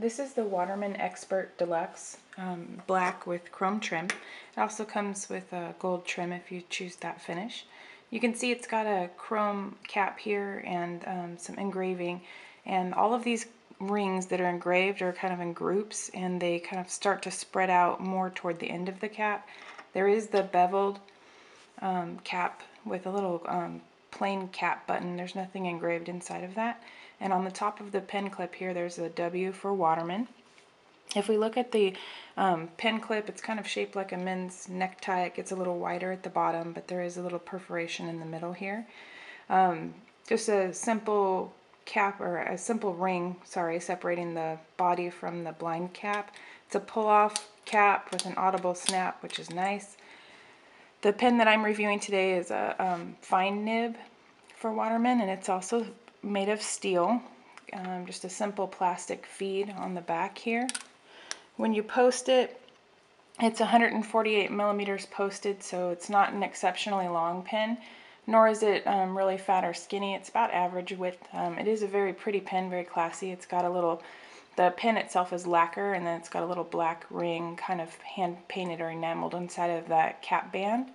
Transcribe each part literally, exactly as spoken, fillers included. This is the Waterman Expert Deluxe, um, black with chrome trim. It also comes with a gold trim if you choose that finish. You can see it's got a chrome cap here and um, some engraving, and all of these rings that are engraved are kind of in groups, and they kind of start to spread out more toward the end of the cap. There is the beveled um, cap with a little um, plain cap button. There's nothing engraved inside of that. And on the top of the pen clip here, there's a W for Waterman. If we look at the um, pen clip, it's kind of shaped like a men's necktie. It gets a little wider at the bottom, but there is a little perforation in the middle here. Um, just a simple cap, or a simple ring, sorry, separating the body from the blind cap. It's a pull-off cap with an audible snap, which is nice. The pen that I'm reviewing today is a um, fine nib for Waterman, and it's also made of steel. Um, just a simple plastic feed on the back here. When you post it, it's one hundred forty-eight millimeters posted, so it's not an exceptionally long pen, nor is it um, really fat or skinny. It's about average width. Um, it is a very pretty pen, very classy. It's got a little, the pen itself is lacquer, and then it's got a little black ring kind of hand-painted or enameled inside of that cap band.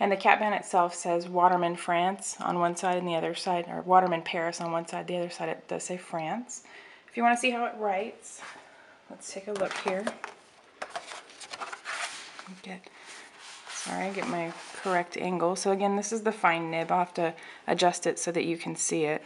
And the cap band itself says Waterman France on one side and the other side, or Waterman Paris on one side, the other side it does say France. If you want to see how it writes, let's take a look here. Get, sorry, get my correct angle. So again, this is the fine nib. I'll have to adjust it so that you can see it.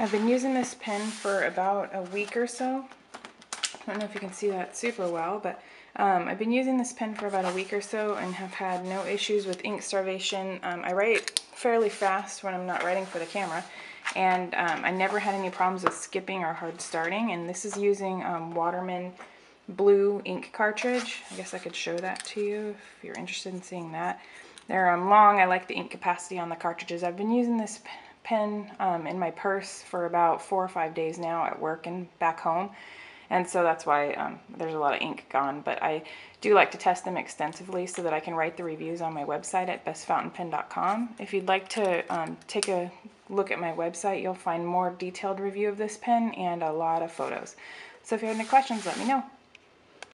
I've been using this pen for about a week or so. I don't know if you can see that super well, but um, I've been using this pen for about a week or so and have had no issues with ink starvation. Um, I write fairly fast when I'm not writing for the camera, and um, I never had any problems with skipping or hard starting, and this is using um, Waterman Blue ink cartridge. I guess I could show that to you if you're interested in seeing that. They're um, long. I like the ink capacity on the cartridges. I've been using this pen pen um, in my purse for about four or five days now at work and back home, and so that's why um, there's a lot of ink gone, but I do like to test them extensively so that I can write the reviews on my website at best fountain pen dot com. If you'd like to um, take a look at my website, you'll find more detailed review of this pen and a lot of photos. So if you have any questions, let me know.